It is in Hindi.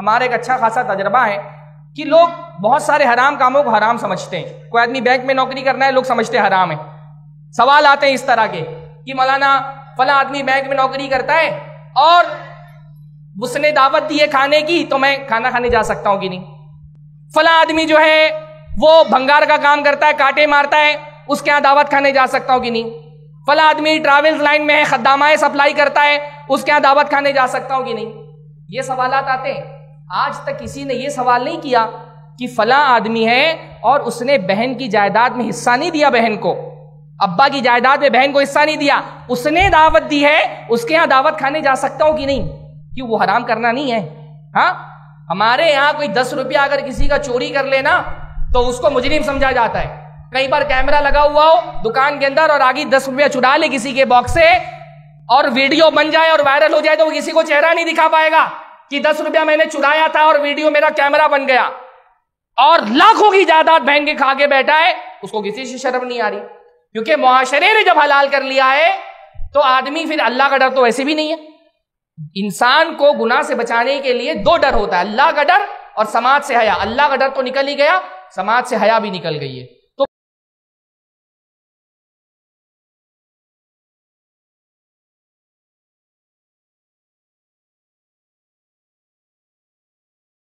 हमारा एक अच्छा खासा तजर्बा है कि लोग बहुत सारे हराम कामों को हराम समझते हैं। कोई आदमी बैंक में नौकरी करना है, लोग समझते हैं हराम है। सवाल आते हैं इस तरह के कि मौलाना फला आदमी बैंक में नौकरी करता है और उसने दावत दी है खाने की, तो मैं खाना खाने जा सकता हूं कि नहीं। फला आदमी जो है वो भंगार का काम करता है, कांटे मारता है, उसके यहाँ दावत खाने जा सकता हूं कि नहीं। फला आदमी ट्रैवल्स लाइन में है, खद्दामाए सप्लाई करता है, उसके यहाँ दावत खाने जा सकता हूं कि नहीं। ये सवाल आते हैं। आज तक किसी ने यह सवाल नहीं किया कि फला आदमी है और उसने बहन की जायदाद में हिस्सा नहीं दिया, बहन को, अब्बा की जायदाद में बहन को हिस्सा नहीं दिया, उसने दावत दी है, उसके यहाँ दावत खाने जा सकता हूं कि नहीं, कि वो हराम करना नहीं है। हाँ, हमारे यहाँ कोई 10 रुपया अगर किसी का चोरी कर लेना तो उसको मुजरिम समझा जाता है। कई बार कैमरा लगा हुआ हो दुकान के अंदर और आगे 10 रुपया चुरा ले किसी के बॉक्स से और वीडियो बन जाए और वायरल हो जाए, तो वो किसी को चेहरा नहीं दिखा पाएगा कि 10 रुपया मैंने चुराया था और वीडियो मेरा कैमरा बन गया, और लाखों की जायदाद बहन के खा के बैठा है, उसको किसी से शर्म नहीं आ रही, क्योंकि मुआशरे ने जब हलाल कर लिया है तो आदमी फिर अल्लाह का डर तो वैसे भी नहीं है। इंसान को गुनाह से बचाने के लिए 2 डर होता है, अल्लाह का डर और समाज से हया। अल्लाह का डर तो निकल ही गया, समाज से हया भी निकल गई है।